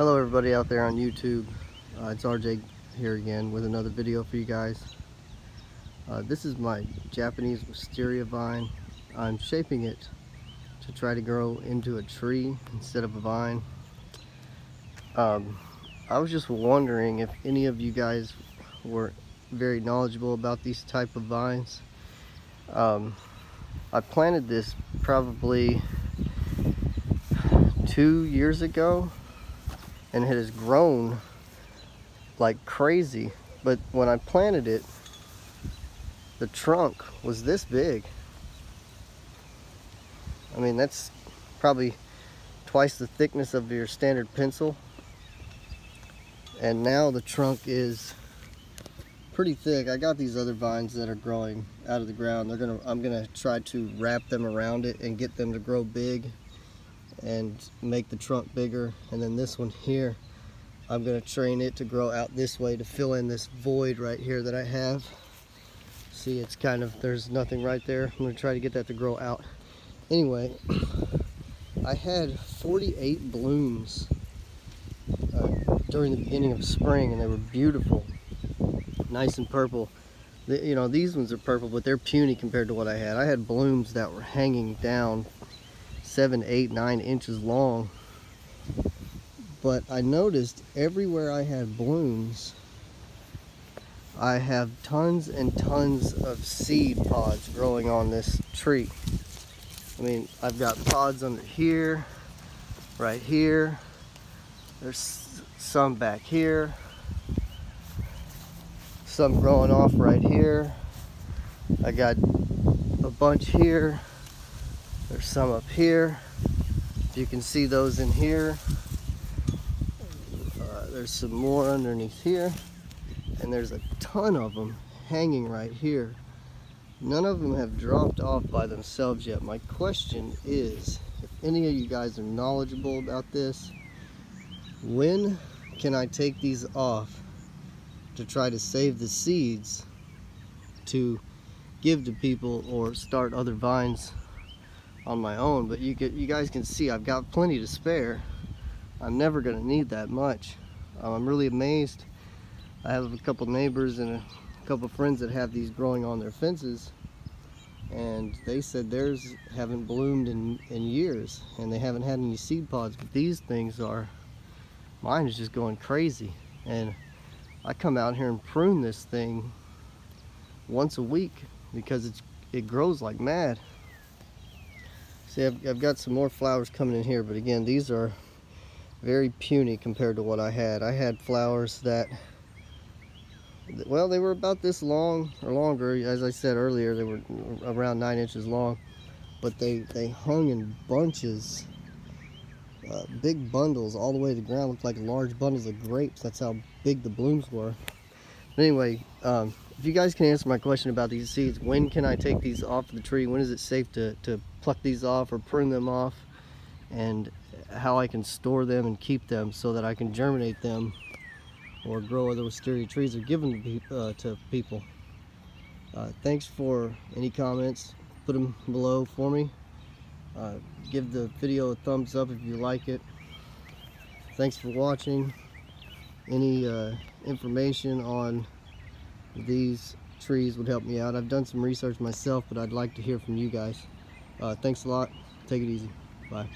Hello everybody out there on YouTube, it's RJ here again with another video for you guys. This is my Japanese wisteria vine. I'm shaping it to try to grow into a tree instead of a vine. I was just wondering if any of you guys were very knowledgeable about these type of vines. I planted this probably 2 years ago and it has grown like crazy, but when I planted it the trunk was this big. I mean, that's probably twice the thickness of your standard pencil, and now the trunk is pretty thick. I got these other vines that are growing out of the ground. I'm gonna try to wrap them around it and get them to grow big and make the trunk bigger, and then this one here I'm gonna train it to grow out this way to fill in this void right here that I have. See, it's kind of, there's nothing right there. I'm gonna try to get that to grow out. Anyway, I had 48 blooms during the beginning of spring and they were beautiful, nice and purple. You know, these ones are purple but they're puny compared to what I had. I had blooms that were hanging down 7, 8, 9 inches long, but I noticed everywhere I had blooms I have tons and tons of seed pods growing on this tree. I mean, I've got pods under here, right here, there's some back here, some growing off right here, I got a bunch here, there's some up here, if you can see those in here, there's some more underneath here, and there's a ton of them hanging right here. None of them have dropped off by themselves yet. My question is, if any of you guys are knowledgeable about this, when can I take these off to try to save the seeds to give to people or start other vines on my own? But you guys can see I've got plenty to spare. I'm never gonna need that much. I'm really amazed. I have a couple neighbors and a couple friends that have these growing on their fences, and they said theirs haven't bloomed in years and they haven't had any seed pods, but these things are, mine is just going crazy. And I come out here and prune this thing once a week because it grows like mad. See, I've got some more flowers coming in here, but again, these are very puny compared to what I had. I had flowers that, well, they were about this long or longer. As I said earlier, they were around 9 inches long, but they hung in bunches, big bundles all the way to the ground. Looked like large bundles of grapes. That's how big the blooms were. But anyway, if you guys can answer my question about these seeds, when can I take these off the tree? When is it safe to pluck these off or prune them off? And how I can store them and keep them so that I can germinate them or grow other wisteria trees or give them to people. Thanks for any comments. Put them below for me. Give the video a thumbs up if you like it. Thanks for watching. Any information on these trees would help me out. I've done some research myself, but I'd like to hear from you guys. Thanks a lot. Take it easy. Bye.